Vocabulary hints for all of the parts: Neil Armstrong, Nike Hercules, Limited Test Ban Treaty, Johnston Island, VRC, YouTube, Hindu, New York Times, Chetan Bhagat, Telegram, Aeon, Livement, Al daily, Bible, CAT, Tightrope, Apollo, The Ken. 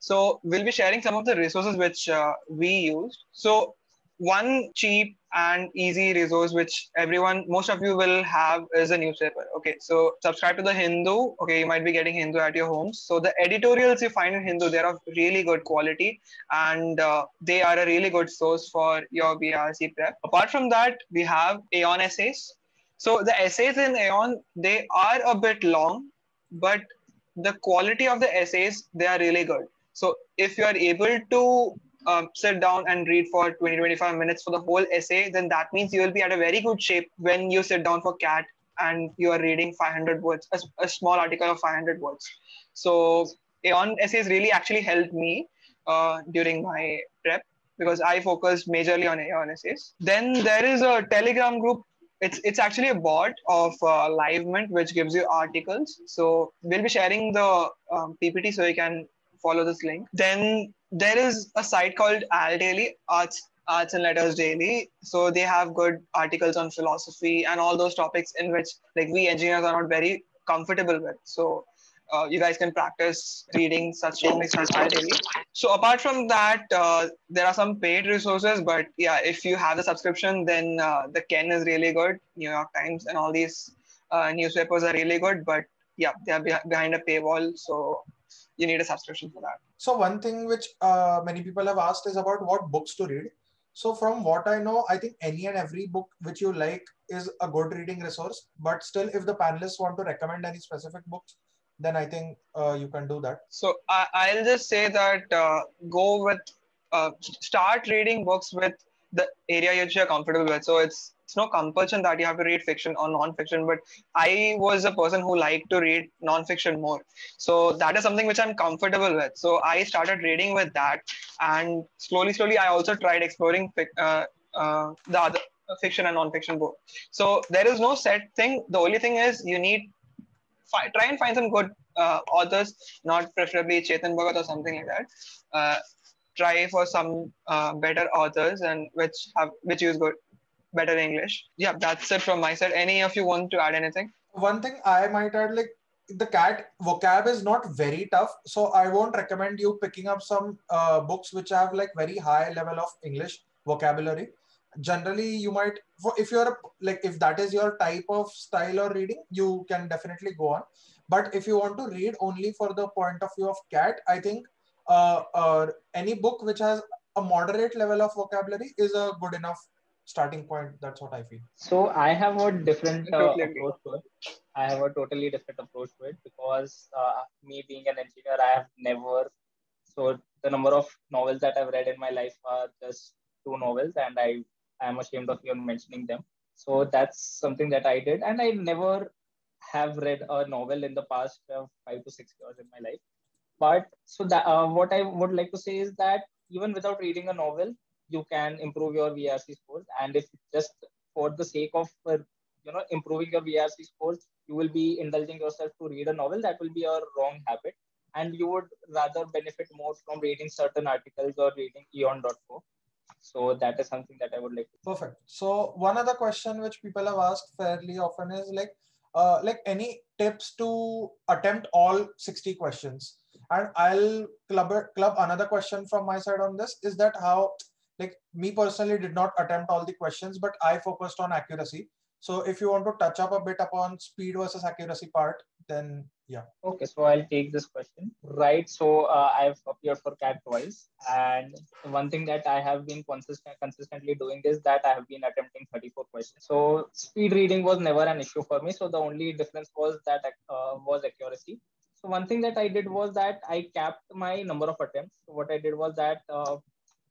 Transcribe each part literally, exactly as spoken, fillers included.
So we'll be sharing some of the resources which uh, we use. So one cheap and easy resource which everyone, most of you will have is a newspaper. Okay, so subscribe to the Hindu. Okay, you might be getting Hindu at your homes. So the editorials you find in Hindu, they're of really good quality, and uh, they are a really good source for your V R C prep. Apart from that, we have Aeon essays. So the essays in Aeon, they are a bit long, but the quality of the essays, they are really good. So if you are able to uh, sit down and read for twenty to twenty-five minutes for the whole essay, then that means you will be at a very good shape when you sit down for CAT and you are reading five hundred words, a, a small article of five hundred words. So Aeon essays really actually helped me uh, during my prep, because I focused majorly on Aeon essays. Then there is a Telegram group. It's, it's actually a bot of uh, Livement, which gives you articles. So we'll be sharing the um, P P T so you can follow this link. Then there is a site called Al Daily, Arts, Arts and Letters Daily. So they have good articles on philosophy and all those topics in which like we engineers are not very comfortable with. So uh, you guys can practice reading such topics as Al Daily. So apart from that, uh, there are some paid resources, but yeah, if you have the subscription, then uh, The Ken is really good. New York Times and all these uh, newspapers are really good, but yeah, they are beh- behind a paywall. So you need a subscription for that. So one thing which uh, many people have asked is about what books to read. So from what I know, I think any and every book which you like is a good reading resource. But still, if the panelists want to recommend any specific books, then I think uh, you can do that. So I, I'll just say that uh, go with, uh, start reading books with the area which you're comfortable with. So it's, it's no compulsion that you have to read fiction or non-fiction, but I was a person who liked to read non-fiction more. So that is something which I'm comfortable with. So I started reading with that, and slowly, slowly, I also tried exploring uh, uh, the other fiction and non-fiction book. So there is no set thing. The only thing is you need fi- try and find some good uh, authors, not preferably Chetan Bhagat or something like that. Uh, try for some uh, better authors and which have which use good better English. Yeah, that's it from my side. Any of you want to add anything? One thing I might add, like the CAT vocab is not very tough. So I won't recommend you picking up some uh, books which have like very high level of English vocabulary. Generally, you might, if you're like, if that is your type of style or reading, you can definitely go on. But if you want to read only for the point of view of CAT, I think uh, uh, any book which has a moderate level of vocabulary is a good enough starting point. That's what I feel. So I have a different uh, approach to it. I have a totally different approach to it because uh, me being an engineer, I have never, so the number of novels that I've read in my life are just two novels, and I am ashamed of even mentioning them. So that's something that I did, and I never have read a novel in the past uh, five to six years in my life. But so that uh, what I would like to say is that even without reading a novel, you can improve your V R C scores. And if just for the sake of, uh, you know, improving your V R C scores, you will be indulging yourself to read a novel, that will be a wrong habit. And you would rather benefit more from reading certain articles or reading aeon dot co. So that is something that I would like to do. Perfect. So one other question which people have asked fairly often is like, uh, like any tips to attempt all sixty questions? And I'll club, club another question from my side on this is that how, like me personally did not attempt all the questions, but I focused on accuracy. So if you want to touch up a bit upon speed versus accuracy part, then yeah. Okay, so I'll take this question. Right, so uh, I've appeared for CAT twice. And one thing that I have been consistent, consistently doing is that I have been attempting thirty-four questions. So speed reading was never an issue for me. So the only difference was that uh, was accuracy. So one thing that I did was that I capped my number of attempts. So what I did was that uh,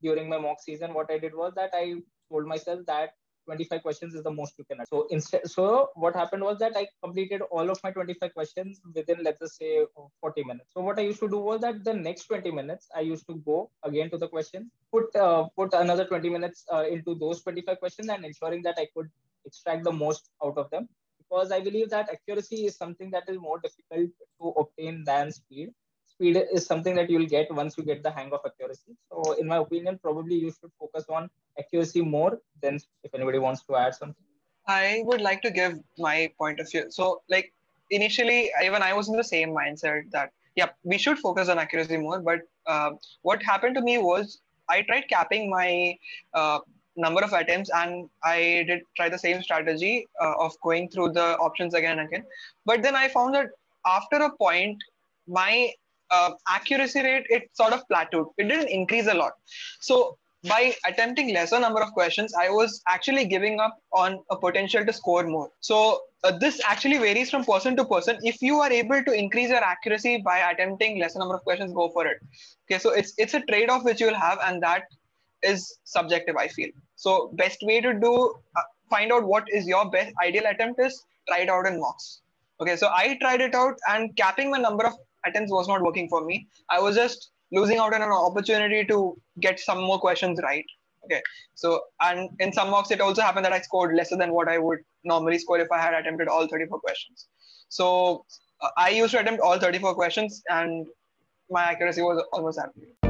during my mock season, what I did was that I told myself that twenty-five questions is the most you can attempt. So instead, so what happened was that I completed all of my twenty-five questions within, let's just say, forty minutes. So what I used to do was that the next twenty minutes, I used to go again to the question, put uh, put another twenty minutes uh, into those twenty-five questions, and ensuring that I could extract the most out of them. Because I believe that accuracy is something that is more difficult to obtain than speed. Speed is something that you'll get once you get the hang of accuracy. So in my opinion, probably you should focus on accuracy more than if anybody wants to add something. I would like to give my point of view. So like initially, even I was in the same mindset that yeah, we should focus on accuracy more. But uh, what happened to me was I tried capping my uh, number of attempts, and I did try the same strategy uh, of going through the options again and again. But then I found that after a point, my uh, accuracy rate, it sort of plateaued. It didn't increase a lot. So by attempting lesser number of questions, I was actually giving up on a potential to score more. So uh, this actually varies from person to person. If you are able to increase your accuracy by attempting lesser number of questions, go for it. Okay, so it's, it's a trade-off which you will have, and that is subjective, I feel. So best way to do, uh, find out what is your best ideal attempt is, try it out in mocks. Okay, so I tried it out, and capping the number of attempts was not working for me. I was just losing out on an opportunity to get some more questions right. Okay, so, and in some mocks, it also happened that I scored lesser than what I would normally score if I had attempted all thirty-four questions. So uh, I used to attempt all thirty-four questions, and my accuracy was almost accurate.